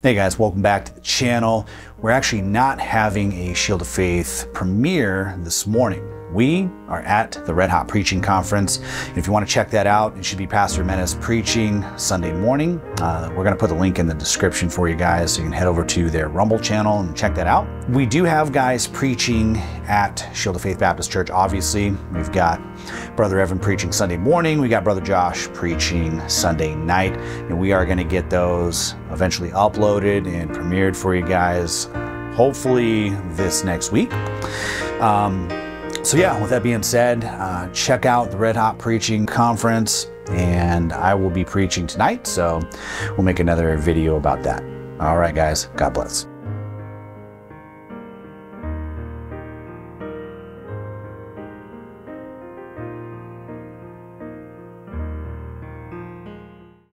Hey guys, welcome back to the channel. We're actually not having a Shield of Faith premiere this morning. We are at the Red Hot Preaching Conference. If you want to check that out, it should be Pastor Mena's preaching Sunday morning. We're going to put the link in the description for you guys, so you can head over to their Rumble channel and check that out. We do have guys preaching at Shield of Faith Baptist Church, obviously. We've got Brother Evan preaching Sunday morning. We got Brother Josh preaching Sunday night. And we are going to get those eventually uploaded and premiered for you guys, hopefully this next week. So yeah, with that being said, check out the Red Hot Preaching Conference, and I will be preaching tonight, so we'll make another video about that. All right, guys, God bless.